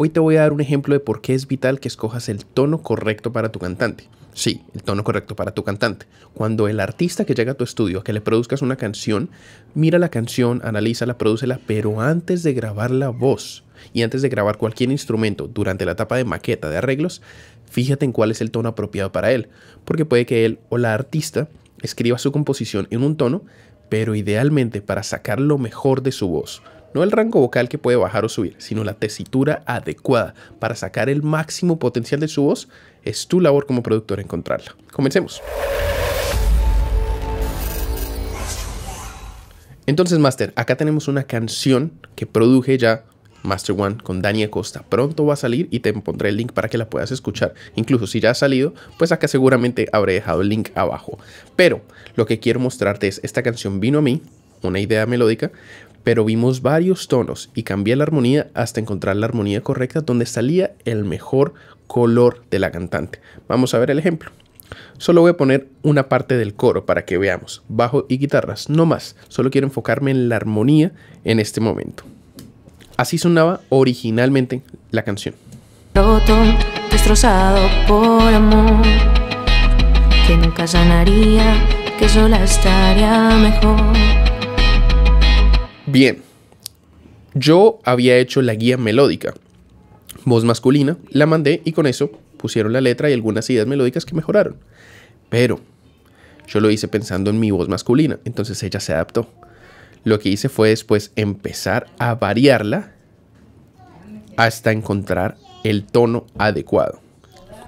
Hoy te voy a dar un ejemplo de por qué es vital que escojas el tono correcto para tu cantante. Sí, el tono correcto para tu cantante. Cuando el artista que llega a tu estudio, a que le produzcas una canción, mira la canción, analízala, prodúcela, pero antes de grabar la voz y antes de grabar cualquier instrumento durante la etapa de maqueta, de arreglos, fíjate en cuál es el tono apropiado para él, porque puede que él o la artista escriba su composición en un tono, pero idealmente para sacar lo mejor de su voz. No el rango vocal que puede bajar o subir, sino la tesitura adecuada para sacar el máximo potencial de su voz. Es tu labor como productor encontrarla. Comencemos. Entonces, Master, acá tenemos una canción que produje ya Master One con Dani Acosta. Pronto va a salir y te pondré el link para que la puedas escuchar. Incluso si ya ha salido, pues acá seguramente habré dejado el link abajo. Pero lo que quiero mostrarte es, esta canción vino a mí, una idea melódica, pero vimos varios tonos y cambié la armonía hasta encontrar la armonía correcta donde salía el mejor color de la cantante. Vamos a ver el ejemplo. Solo voy a poner una parte del coro para que veamos. Bajo y guitarras, no más. Solo quiero enfocarme en la armonía en este momento. Así sonaba originalmente la canción. Roto, destrozado por amor, que nunca sanaría, que sola estaría mejor. Bien, yo había hecho la guía melódica, voz masculina, la mandé y con eso pusieron la letra y algunas ideas melódicas que mejoraron. Pero yo lo hice pensando en mi voz masculina, entonces ella se adaptó. Lo que hice fue después empezar a variarla hasta encontrar el tono adecuado.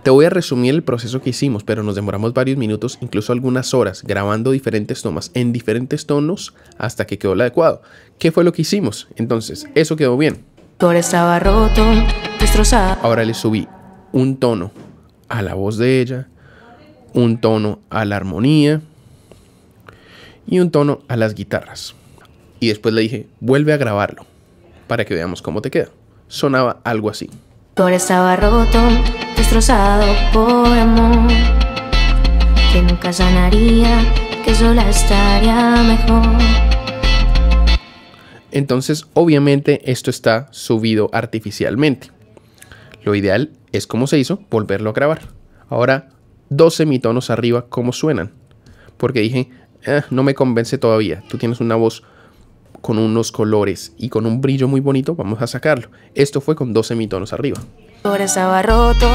Te voy a resumir el proceso que hicimos, pero nos demoramos varios minutos, incluso algunas horas, grabando diferentes tomas en diferentes tonos hasta que quedó el adecuado. ¿Qué fue lo que hicimos? Entonces, eso quedó bien. Estaba roto, destrozado. Ahora le subí un tono a la voz de ella, un tono a la armonía y un tono a las guitarras. Y después le dije, vuelve a grabarlo para que veamos cómo te queda. Sonaba algo así. Estaba roto, destrozado por amor, que nunca sanaría, que sola estaría mejor. Entonces, obviamente, esto está subido artificialmente. Lo ideal es, como se hizo, volverlo a grabar. Ahora, 2 semitonos arriba, ¿cómo suenan? Porque dije, no me convence todavía. Tú tienes una voz con unos colores y con un brillo muy bonito, vamos a sacarlo. Esto fue con 2 semitonos arriba. Ahora estaba roto,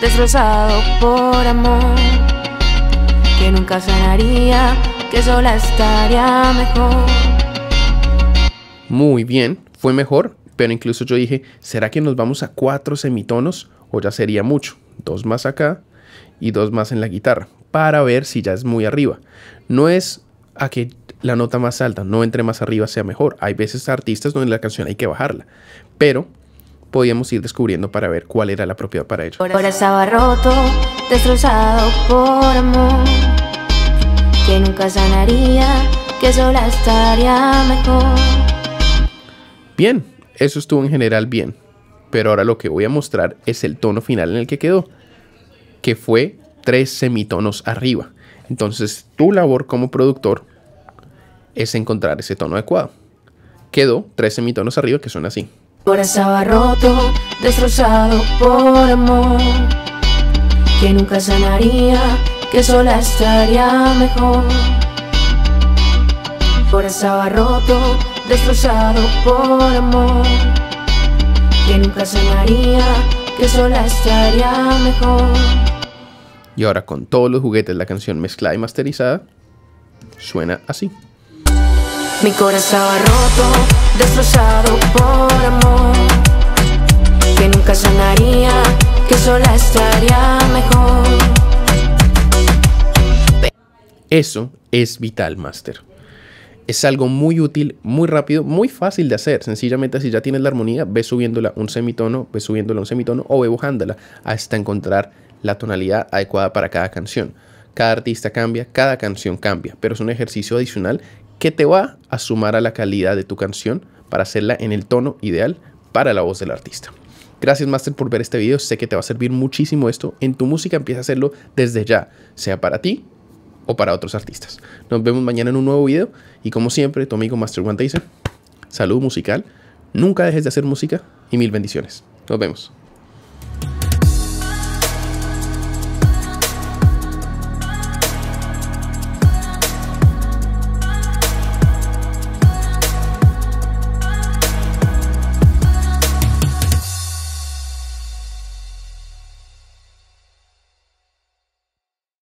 destrozado por amor, que nunca sanaría, que sola estaría mejor. Muy bien, fue mejor, pero incluso yo dije, ¿será que nos vamos a 4 semitonos? O ya sería mucho. 2 más acá y 2 más en la guitarra, para ver si ya es muy arriba. No es a que la nota más alta, no entre más arriba, sea mejor. Hay veces artistas donde la canción hay que bajarla, pero podíamos ir descubriendo para ver cuál era la apropiada para ellos. Ahora estaba roto, destrozado por amor, que nunca sanaría, que sola estaría mejor. Bien, eso estuvo en general bien, pero ahora lo que voy a mostrar es el tono final en el que quedó, que fue 3 semitonos arriba. Entonces, tu labor como productor es encontrar ese tono adecuado. Quedó 3 semitonos arriba que son así. Ahora estaba roto, destrozado por amor, que nunca sanaría, que sola estaría mejor. Ahora estaba roto, destrozado por amor, que nunca sanaría, que sola estaría mejor. Y ahora, con todos los juguetes, la canción mezclada y masterizada suena así. Mi corazón estaba roto, destrozado por amor, que nunca sanaría, que sola estaría mejor. Eso es vital, Master. Es algo muy útil, muy rápido, muy fácil de hacer. Sencillamente, si ya tienes la armonía, ve subiéndola un semitono, ve subiéndola un semitono o ve bajándola hasta encontrar la tonalidad adecuada para cada canción. Cada artista cambia, cada canción cambia, pero es un ejercicio adicional que te va a sumar a la calidad de tu canción para hacerla en el tono ideal para la voz del artista. Gracias, Master, por ver este video. Sé que te va a servir muchísimo esto en tu música. Empieza a hacerlo desde ya, sea para ti o para otros artistas. Nos vemos mañana en un nuevo video y, como siempre, tu amigo Master One te dice salud musical, nunca dejes de hacer música y mil bendiciones. Nos vemos.